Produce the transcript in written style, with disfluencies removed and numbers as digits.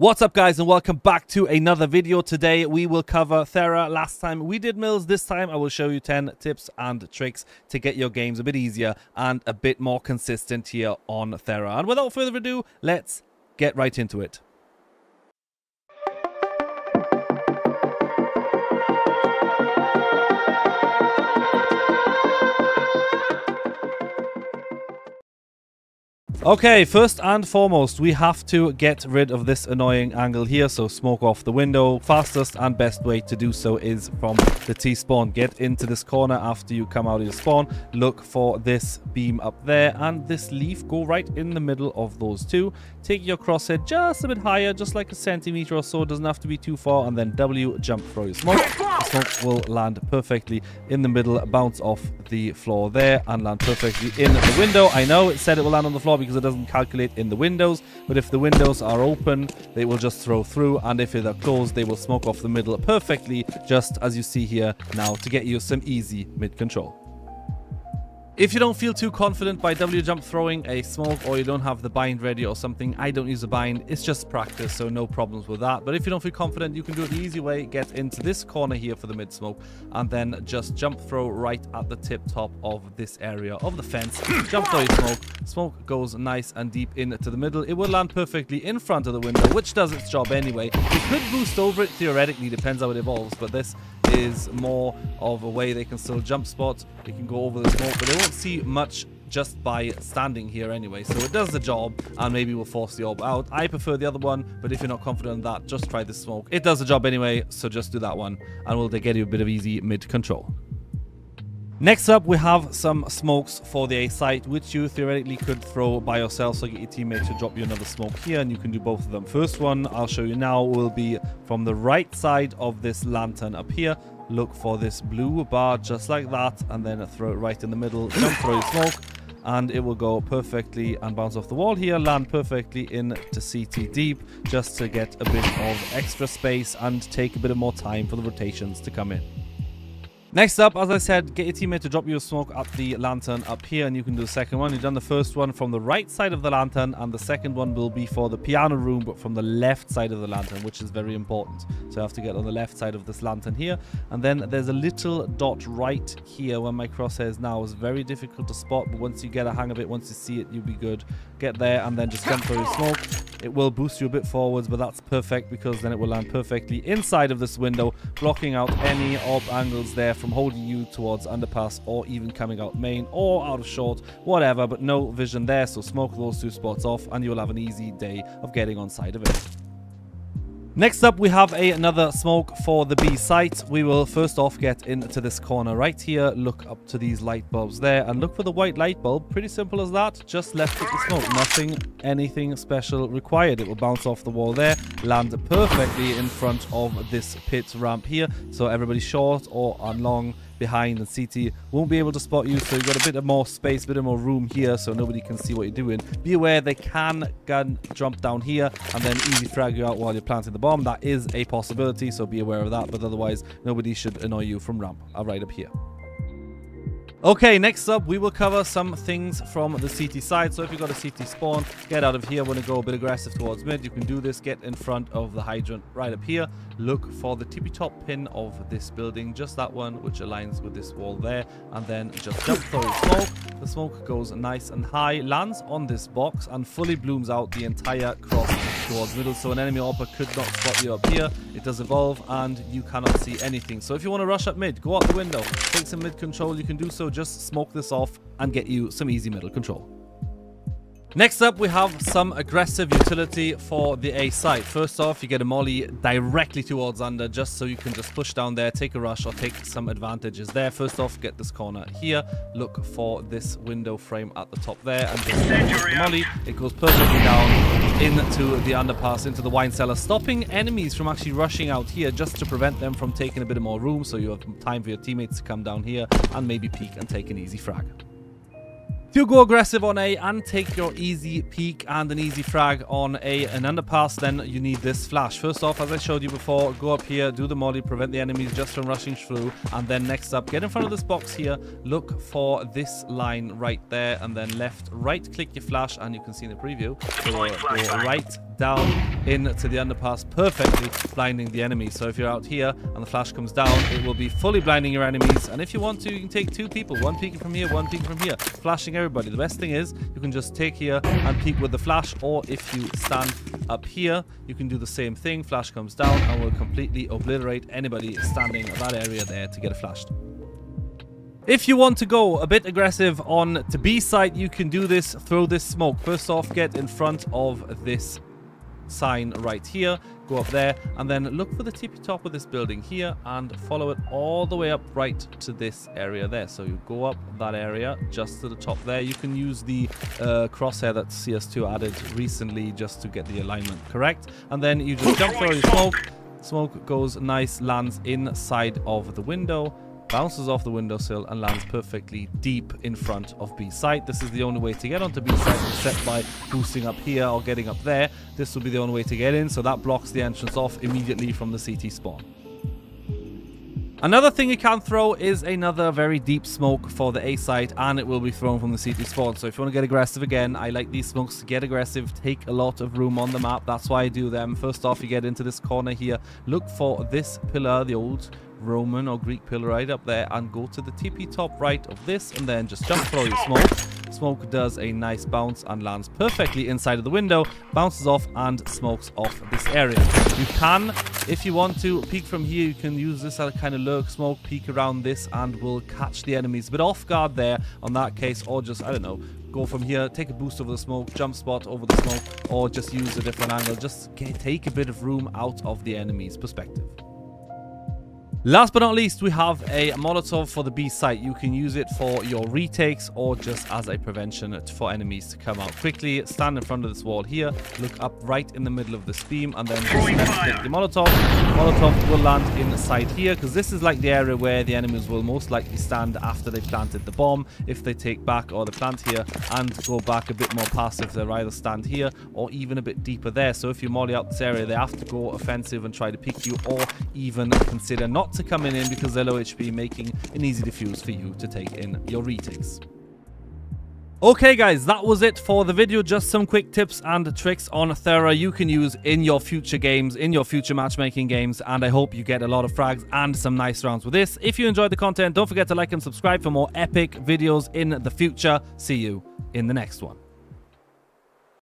What's up, guys, and welcome back to another video. Today we will cover Thera. Last time we did mills, this time I will show you 10 tips and tricks to get your games a bit easier and a bit more consistent here on Thera. And without further ado, let's get right into it. Okay, first and foremost, we have to get rid of this annoying angle here, so smoke off the window. Fastest and best way to do so is from the T-spawn. Get into this corner after you come out of your spawn. Look for this beam up there and this leaf. Go right in the middle of those two. Take your crosshair just a bit higher, just like a centimeter or so. Doesn't have to be too far. And then W, jump, throw your smoke. The smoke will land perfectly in the middle, bounce off the floor there, and land perfectly in the window. I know it said it will land on the floor because it doesn't calculate in the windows, but if the windows are open they will just throw through, and if they're closed they will smoke off the middle perfectly, just as you see here now, to get you some easy mid control. If you don't feel too confident by W jump throwing a smoke, or you don't have the bind ready or something, I don't use a bind, it's just practice, so no problems with that. But if you don't feel confident, you can do it the easy way. Get into this corner here for the mid smoke and then just jump throw right at the tip top of this area of the fence. Jump throw your smoke. Smoke goes nice and deep into the middle. It will land perfectly in front of the window, which does its job anyway. It could boost over it theoretically, depends how it evolves, but this is more of a way they can still jump spot. They can go over the smoke, but they won't see much just by standing here anyway, so it does the job and maybe will force the orb out. I prefer the other one, but if you're not confident in that, just try the smoke. It does the job anyway, so just do that one and we'll get you a bit of easy mid control. Next up, we have some smokes for the A site, which you theoretically could throw by yourself, so get your teammate to drop you another smoke here, and you can do both of them. First one I'll show you now will be from the right side of this lantern up here. Look for this blue bar just like that, and then throw it right in the middle. Don't throw your smoke, and it will go perfectly and bounce off the wall here, land perfectly into CT deep, just to get a bit of extra space and take a bit of more time for the rotations to come in. Next up, as I said, get your teammate to drop you a smoke at the lantern up here, and you can do the second one. You've done the first one from the right side of the lantern, and the second one will be for the piano room, but from the left side of the lantern, which is very important. So I have to get on the left side of this lantern here, and then there's a little dot right here where my crosshairs now is very difficult to spot, but once you get a hang of it, once you see it, you'll be good. Get there and then just jump for your smoke. It will boost you a bit forwards, but that's perfect because then it will land perfectly inside of this window, blocking out any orb angles there from holding you towards underpass or even coming out main or out of short, whatever, but no vision there. So smoke those two spots off and you'll have an easy day of getting on side of it. Next up, we have another smoke for the B site. We will first off get into this corner right here, look up to these light bulbs there, and look for the white light bulb. Pretty simple as that. Just left click the smoke. Nothing, anything special required. It will bounce off the wall there, land perfectly in front of this pit ramp here. So everybody short or long behind and CT won't be able to spot you, so you've got a bit more space, a bit more room here, so nobody can see what you're doing. Be aware they can gun jump down here and then easy frag you out while you're planting the bomb. That is a possibility, so be aware of that, but otherwise nobody should annoy you from ramp right up here. Okay, next up, we will cover some things from the CT side. So if you've got a CT spawn, get out of here. Want to go a bit aggressive towards mid, you can do this. Get in front of the hydrant right up here. Look for the tippy top pin of this building, just that one, which aligns with this wall there. And then just jump through the smoke. The smoke goes nice and high, lands on this box, and fully blooms out the entire cross towards middle, so an enemy AWPer could not spot you up here. It does evolve and you cannot see anything. So if you want to rush up mid, go out the window, take some mid control, you can do so. Just smoke this off and get you some easy middle control. Next up, we have some aggressive utility for the A site. First off, you get a molly directly towards under, just so you can just push down there, take a rush or take some advantages there. First off, get this corner here. Look for this window frame at the top there and just molly. It goes perfectly down into the underpass, into the wine cellar, stopping enemies from actually rushing out here, just to prevent them from taking a bit more room, so you have time for your teammates to come down here and maybe peek and take an easy frag. To go aggressive on A and take your easy peek and an easy frag on A and underpass, then you need this flash. First off, as I showed you before, go up here, do the molly, prevent the enemies just from rushing through, and then next up, get in front of this box here, look for this line right there, and then left, right click your flash, and you can see in the preview, go right down into the underpass, perfectly blinding the enemy. So if you're out here and the flash comes down, it will be fully blinding your enemies. And if you want to, you can take two people, one peeking from here, one peeking from here, flashing everybody. The best thing is you can just take here and peek with the flash, or if you stand up here, you can do the same thing. Flash comes down and will completely obliterate anybody standing in that area there to get it flashed. If you want to go a bit aggressive on the B site, you can do this. Throw this smoke. First off, get in front of this sign right here. Go up there and then look for the tippy top of this building here and follow it all the way up right to this area there. So you go up that area just to the top there. You can use the crosshair that CS2 added recently just to get the alignment correct. And then you just jump through your smoke. Smoke goes nice, lands inside of the window, bounces off the windowsill and lands perfectly deep in front of B site. This is the only way to get onto B site, except by boosting up here or getting up there. This will be the only way to get in, so that blocks the entrance off immediately from the CT spawn. Another thing you can throw is another very deep smoke for the A site, and it will be thrown from the CT spawn. So if you want to get aggressive again, I like these smokes to get aggressive, take a lot of room on the map. That's why I do them. First off, you get into this corner here, look for this pillar, the old Roman or Greek pillar right up there, and go to the tippy top right of this and then just jump throw your smoke. Smoke does a nice bounce and lands perfectly inside of the window, bounces off and smokes off this area. You can, if you want to, peek from here. You can use this as a kind of lurk smoke, peek around this and will catch the enemies a bit off guard there on that case, or just, I don't know, go from here, take a boost over the smoke, jump spot over the smoke, or just use a different angle. Just take a bit of room out of the enemy's perspective. Last but not least, we have a Molotov for the B site. You can use it for your retakes or just as a prevention for enemies to come out quickly. Stand in front of this wall here, look up right in the middle of this beam, and then just take the Molotov. Molotov will land inside here because this is like the area where the enemies will most likely stand after they planted the bomb. If they take back or they plant here and go back a bit more passive, they'll either stand here or even a bit deeper there. So if you molly out this area, they have to go offensive and try to pick you, or even consider not to come in because they're low HP, making an easy defuse for you to take in your retakes. Okay guys, that was it for the video. Just some quick tips and tricks on Thera you can use in your future games, in your future matchmaking games, and I hope you get a lot of frags and some nice rounds with this. If you enjoyed the content, don't forget to like and subscribe for more epic videos in the future. See you in the next one.